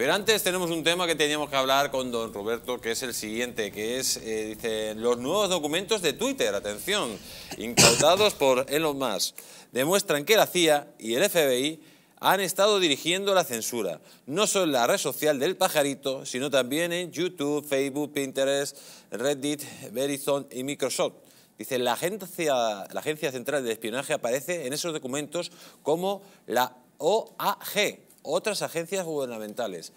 Pero antes tenemos un tema que teníamos que hablar con don Roberto, que es el siguiente, que es, dice, los nuevos documentos de Twitter, atención, incautados por Elon Musk, demuestran que la CIA y el FBI han estado dirigiendo la censura, no solo en la red social del pajarito, sino también en YouTube, Facebook, Pinterest, Reddit, Verizon y Microsoft. Dice, la agencia Central de Espionaje aparece en esos documentos como la OAG, otras agencias gubernamentales.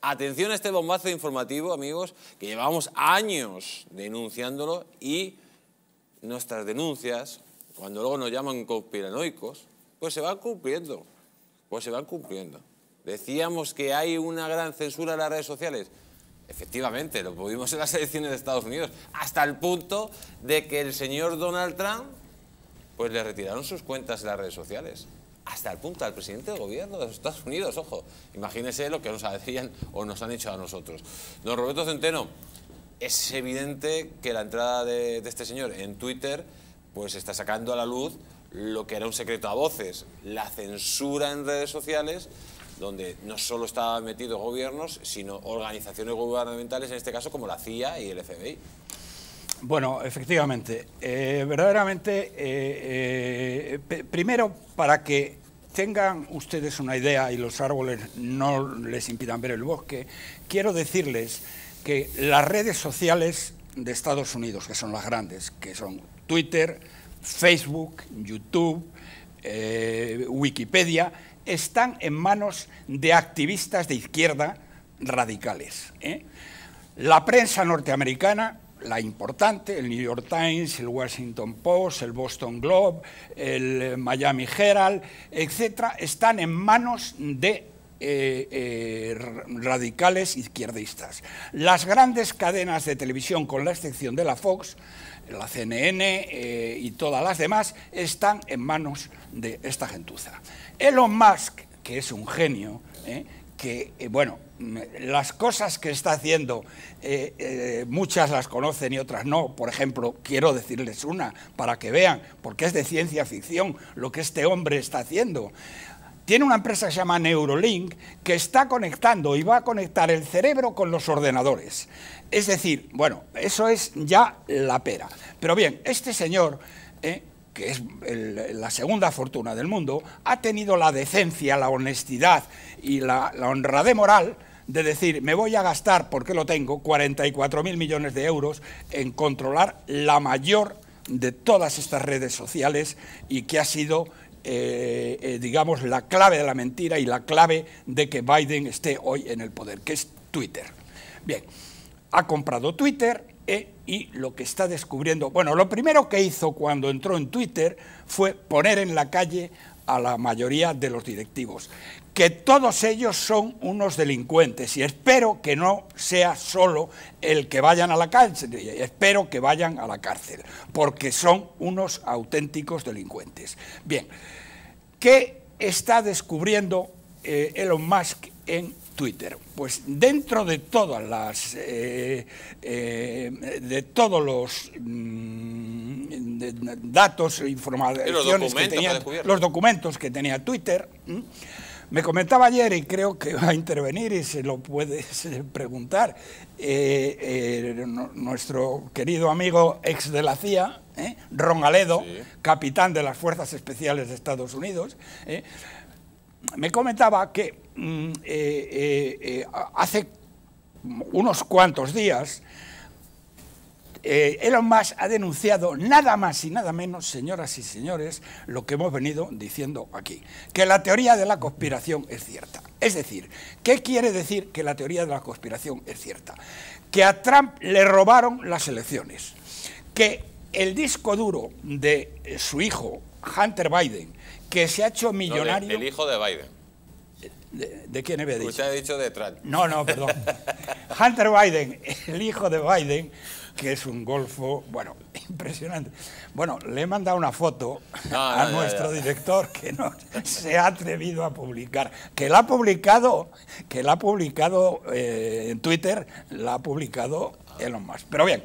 Atención a este bombazo informativo, amigos, que llevamos años denunciándolo, y nuestras denuncias, cuando luego nos llaman conspiranoicos, pues se van cumpliendo. Pues se van cumpliendo. Decíamos que hay una gran censura en las redes sociales. Efectivamente, lo vimos en las elecciones de Estados Unidos, hasta el punto de que el señor Donald Trump, pues le retiraron sus cuentas de las redes sociales. Hasta el punto, al presidente del gobierno de los Estados Unidos, ojo. Imagínense lo que nos harían o nos han hecho a nosotros. Don Roberto Centeno, es evidente que la entrada de este señor en Twitter, pues está sacando a la luz lo que era un secreto a voces, la censura en redes sociales, donde no solo estaban metidos gobiernos, sino organizaciones gubernamentales, en este caso como la CIA y el FBI. Bueno, efectivamente, verdaderamente, primero, para que tengan ustedes una idea y los árboles no les impidan ver el bosque, quiero decirles que las redes sociales de Estados Unidos, que son las grandes, que son Twitter, Facebook, YouTube, Wikipedia, están en manos de activistas de izquierda radicales, ¿eh? La prensa norteamericana, la importante, el New York Times, el Washington Post, el Boston Globe, el Miami Herald, etcétera, están en manos de radicales izquierdistas. Las grandes cadenas de televisión, con la excepción de la Fox, la CNN y todas las demás, están en manos de esta gentuza. Elon Musk, que es un genio, que, bueno, las cosas que está haciendo, muchas las conocen y otras no. Por ejemplo, quiero decirles una para que vean, porque es de ciencia ficción lo que este hombre está haciendo. Tiene una empresa que se llama NeuroLink, que está conectando y va a conectar el cerebro con los ordenadores. Es decir, bueno, eso es ya la pera. Pero bien, este señor, que es la segunda fortuna del mundo, ha tenido la decencia, la honestidad y la honradez moral de decir, me voy a gastar, porque lo tengo, 44.000 millones de euros en controlar la mayor de todas estas redes sociales, y que ha sido, digamos, la clave de la mentira y la clave de que Biden esté hoy en el poder, que es Twitter. Bien, ha comprado Twitter. Y lo que está descubriendo, bueno, lo primero que hizo cuando entró en Twitter fue poner en la calle a la mayoría de los directivos, que todos ellos son unos delincuentes, y espero que no sea solo el que vayan a la cárcel, espero que vayan a la cárcel, porque son unos auténticos delincuentes. Bien, ¿qué está descubriendo Elon Musk en Twitter? Pues dentro de todas las de todos los datos e informaciones que tenía, los documentos que tenía Twitter, me comentaba ayer, y creo que va a intervenir y se lo puedes preguntar, nuestro querido amigo ex de la CIA, Ron Aledo, sí, capitán de las Fuerzas Especiales de Estados Unidos, me comentaba que hace unos cuantos días Elon Musk ha denunciado nada más y nada menos, señoras y señores, lo que hemos venido diciendo aquí, que la teoría de la conspiración es cierta. Es decir, ¿qué quiere decir que la teoría de la conspiración es cierta? Que a Trump le robaron las elecciones, que el disco duro de su hijo, Hunter Biden, que se ha hecho millonario... No, el hijo de Biden. ¿De quién había dicho? Usted ha dicho de Trump. No, no, perdón. Hunter Biden, el hijo de Biden, que es un golfo, bueno, impresionante. Bueno, le he mandado una foto a nuestro director, que no se ha atrevido a publicar. Que la ha publicado, en Twitter, la ha publicado Elon Musk. Pero bien,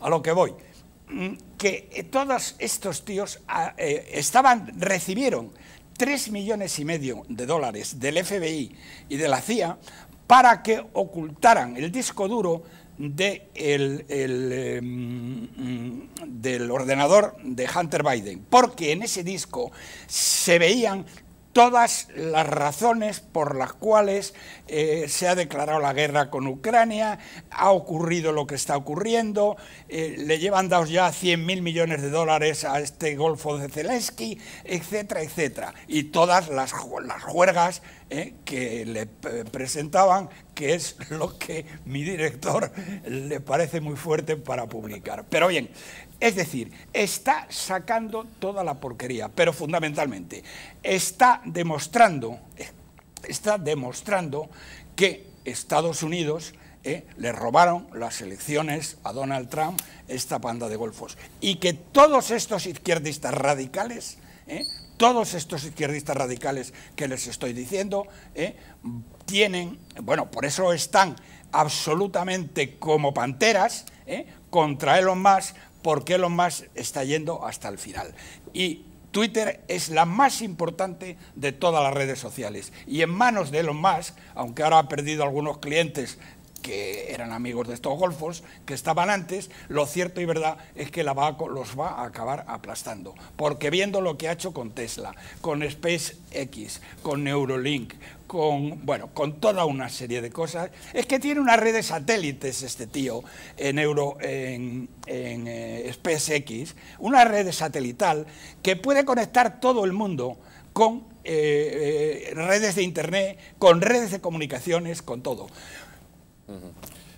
a lo que voy. Que todos estos tíos recibieron 3,5 millones de dólares del FBI y de la CIA para que ocultaran el disco duro del ordenador de Hunter Biden, porque en ese disco se veían todas las razones por las cuales se ha declarado la guerra con Ucrania, ha ocurrido lo que está ocurriendo, le llevan dados ya 100.000 millones de dólares a este golfo de Zelensky, etcétera, etcétera. Y todas las juergas que le presentaban, que es lo que mi director le parece muy fuerte para publicar. Pero bien, es decir, está sacando toda la porquería, pero fundamentalmente está demostrando que Estados Unidos le robaron las elecciones a Donald Trump, esta panda de golfos, y que todos estos izquierdistas radicales, que les estoy diciendo, tienen, bueno, por eso están absolutamente como panteras contra Elon Musk, porque Elon Musk está yendo hasta el final. Y Twitter es la más importante de todas las redes sociales. Y en manos de Elon Musk, aunque ahora ha perdido algunos clientes que eran amigos de estos golfos, que estaban antes, lo cierto y verdad es que los va a acabar aplastando. Porque viendo lo que ha hecho con Tesla, con SpaceX, con NeuroLink, con toda una serie de cosas, es que tiene una red de satélites este tío en SpaceX, una red satelital que puede conectar todo el mundo con redes de internet, con redes de comunicaciones, con todo.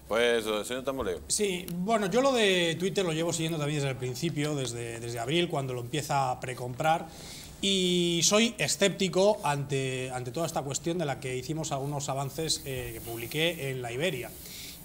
Pues, señor Tamboleo. Sí, bueno, yo lo de Twitter lo llevo siguiendo también desde el principio, desde abril, cuando lo empieza a precomprar, y soy escéptico ante toda esta cuestión de la que hicimos algunos avances que publiqué en La Iberia.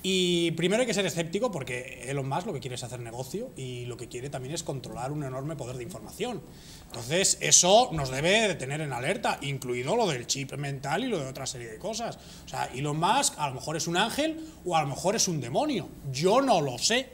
Y primero hay que ser escéptico porque Elon Musk lo que quiere es hacer negocio y lo que quiere también es controlar un enorme poder de información. Entonces eso nos debe de tener en alerta, incluido lo del chip mental y lo de otra serie de cosas. O sea, Elon Musk a lo mejor es un ángel o a lo mejor es un demonio, yo no lo sé.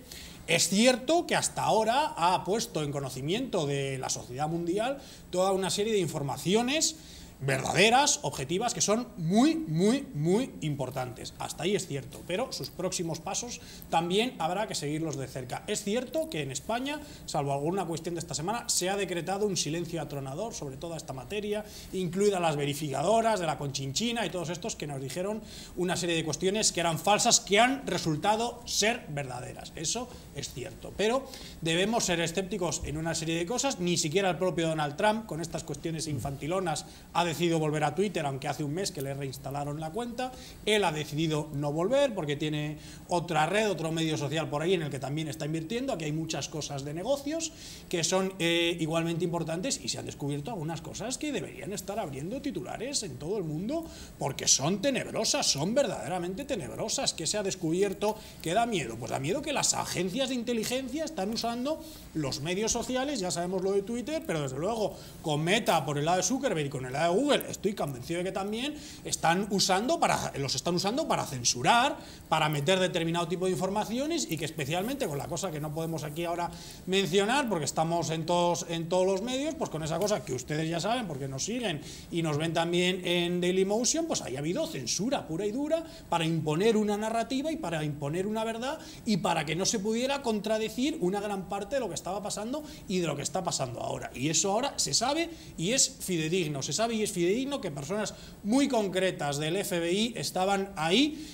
Es cierto que hasta ahora ha puesto en conocimiento de la sociedad mundial toda una serie de informaciones verdaderas, objetivas, que son muy, muy, muy importantes. Hasta ahí es cierto, pero sus próximos pasos también habrá que seguirlos de cerca. Es cierto que en España, salvo alguna cuestión de esta semana, se ha decretado un silencio atronador sobre toda esta materia, incluidas las verificadoras de la Conchinchina y todos estos que nos dijeron una serie de cuestiones que eran falsas, que han resultado ser verdaderas. Eso es cierto, pero debemos ser escépticos en una serie de cosas. Ni siquiera el propio Donald Trump, con estas cuestiones infantilonas, ha decidido volver a Twitter, aunque hace un mes que le reinstalaron la cuenta. Él ha decidido no volver porque tiene otra red, otro medio social por ahí en el que también está invirtiendo. Aquí hay muchas cosas de negocios que son igualmente importantes, y se han descubierto algunas cosas que deberían estar abriendo titulares en todo el mundo porque son tenebrosas, son verdaderamente tenebrosas. ¿Qué se ha descubierto que da miedo? Pues da miedo que las agencias de inteligencia están usando los medios sociales, ya sabemos lo de Twitter, pero desde luego con Meta por el lado de Zuckerberg y con el lado de Google, estoy convencido de que también los están usando para censurar, para meter determinado tipo de informaciones, y que especialmente con la cosa que no podemos aquí ahora mencionar porque estamos en todos los medios, pues con esa cosa que ustedes ya saben porque nos siguen y nos ven también en Dailymotion, pues ahí ha habido censura pura y dura para imponer una narrativa y para imponer una verdad y para que no se pudiera contradecir una gran parte de lo que estaba pasando y de lo que está pasando ahora. Y eso ahora se sabe y es fidedigno, se sabe y es fidedigno que personas muy concretas del FBI estaban ahí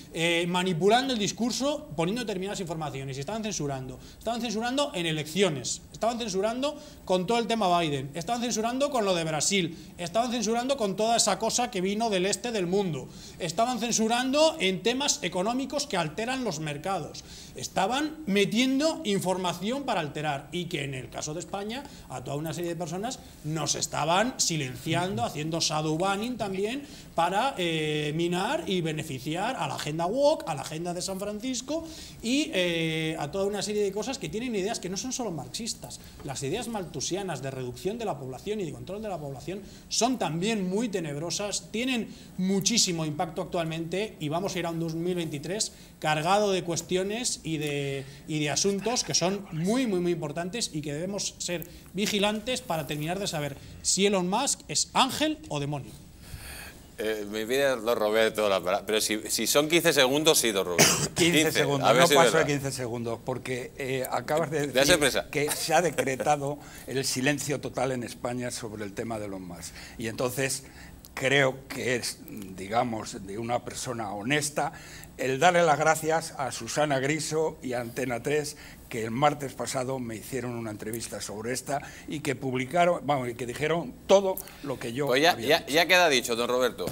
manipulando el discurso, poniendo determinadas informaciones, y estaban censurando en elecciones, estaban censurando con todo el tema Biden, estaban censurando con lo de Brasil, estaban censurando con toda esa cosa que vino del este del mundo, estaban censurando en temas económicos que alteran los mercados, estaban metiendo información para alterar, y que en el caso de España a toda una serie de personas nos estaban silenciando, haciendo shadow banning también para minar y beneficiar a la agenda woke, a la agenda de San Francisco y a toda una serie de cosas que tienen ideas que no son solo marxistas. Las ideas maltusianas de reducción de la población y de control de la población son también muy tenebrosas, tienen muchísimo impacto actualmente, y vamos a ir a un 2023 cargado de cuestiones y de asuntos que son muy, muy, muy importantes y que debemos ser vigilantes para terminar de saber si Elon Musk es ángel o demonio. Me pide los Roberto la palabra. Pero si son 15 segundos, sí, don Roberto. 15 segundos, no paso de 15 segundos, porque acabas de decir que se ha decretado el silencio total en España sobre el tema de Elon Musk. Y entonces creo que es, digamos, de una persona honesta el darle las gracias a Susana Griso y a Antena 3, que el martes pasado me hicieron una entrevista sobre esta y que publicaron, vamos, y que dijeron todo lo que yo había dicho. Ya queda dicho, don Roberto.